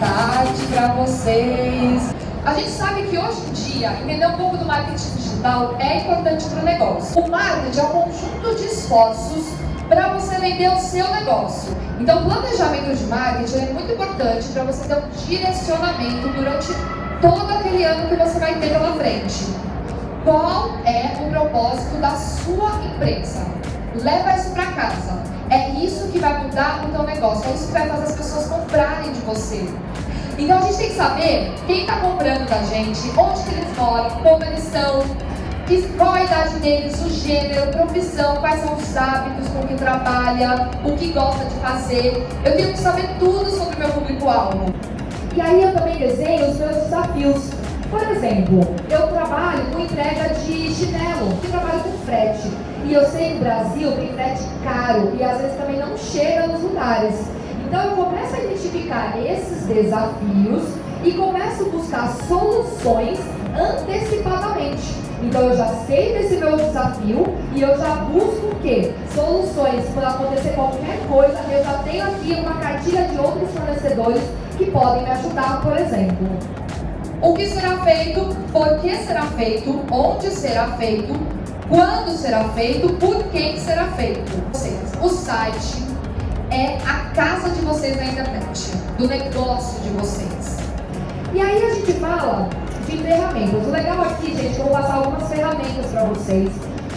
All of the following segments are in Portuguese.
tarde para vocês. A gente sabe que hoje em dia, entender um pouco do marketing digital é importante para o negócio. O marketing é um conjunto de esforços para você vender o seu negócio. Então, o planejamento de marketing é muito importante para você ter um direcionamento durante todo aquele ano que você vai ter pela frente. Qual é o propósito da sua empresa? Leva isso para casa. É isso que vai mudar o teu negócio, é isso que vai fazer as pessoas comprarem de você. Então a gente tem que saber quem está comprando da gente, onde que eles moram, como eles são, qual a idade deles, o gênero, a profissão, quais são os hábitos, com que trabalha, o que gosta de fazer. Eu tenho que saber tudo sobre o meu público-alvo. E aí eu também desenho os meus desafios. Por exemplo, eu trabalho com entrega de chinelo, eu trabalho com frete. E eu sei que no Brasil tem frete caro e às vezes também não chega nos lugares. Então eu começo a identificar esses desafios e começo a buscar soluções antecipadamente. Então eu já sei desse meu desafio e eu já busco o quê? Soluções. Quando acontecer qualquer coisa, eu já tenho aqui uma cartilha de outros fornecedores que podem me ajudar, por exemplo. O que será feito, por que será feito, onde será feito, quando será feito, por quem será feito. O site é a casa de vocês na internet, do negócio de vocês. E aí a gente fala de ferramentas. O legal aqui, gente, eu vou passar algumas ferramentas para vocês.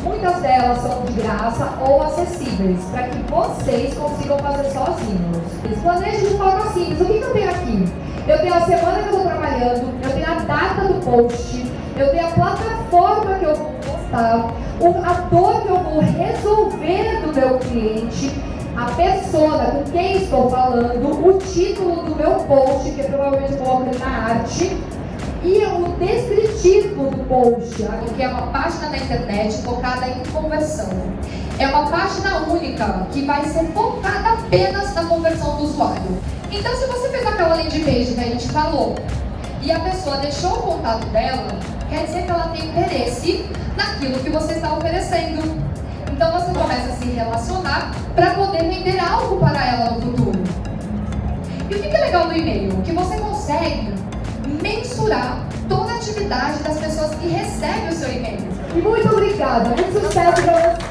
Muitas delas são de graça ou acessíveis, para que vocês consigam fazer sozinhos. Planeje de forma simples. O que eu tenho aqui? Eu tenho a semana que eu estou trabalhando, eu tenho a data do post, eu tenho a plataforma que eu vou postar, a dor que eu vou resolver do meu cliente, a persona com quem estou falando, o título do meu post, que provavelmente eu coloco na arte, e o descritivo do post, que é uma página na internet focada em conversão. É uma página única que vai ser focada apenas na conversão do usuário. Então, se você fez aquela landing page que a gente falou e a pessoa deixou o contato dela, quer dizer que ela tem interesse naquilo que você está oferecendo. Então, você começa a se relacionar para poder vender algo para ela no futuro. E o que é legal do e-mail? Que você consegue mensurar toda a atividade das pessoas que recebem o seu e-mail. Muito obrigada, muito sucesso para você.